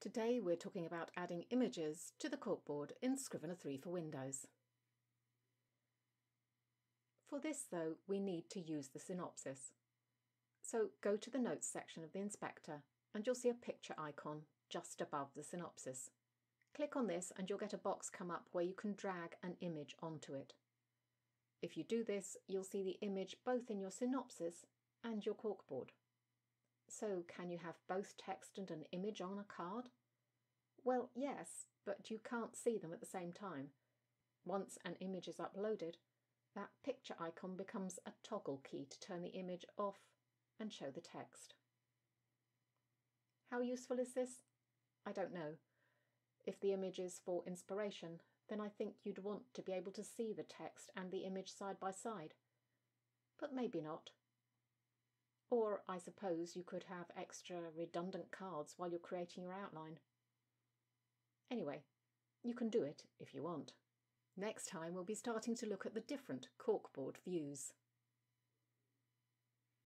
Today we're talking about adding images to the corkboard in Scrivener 3 for Windows. For this though, we need to use the synopsis. So go to the Notes section of the inspector and you'll see a picture icon just above the synopsis. Click on this and you'll get a box come up where you can drag an image onto it. If you do this, you'll see the image both in your synopsis and your corkboard. So, can you have both text and an image on a card? Well, yes, but you can't see them at the same time. Once an image is uploaded, that picture icon becomes a toggle key to turn the image off and show the text. How useful is this? I don't know. If the image is for inspiration, then I think you'd want to be able to see the text and the image side by side. But maybe not. Or I suppose you could have extra redundant cards while you're creating your outline. Anyway, you can do it if you want. Next time we'll be starting to look at the different corkboard views.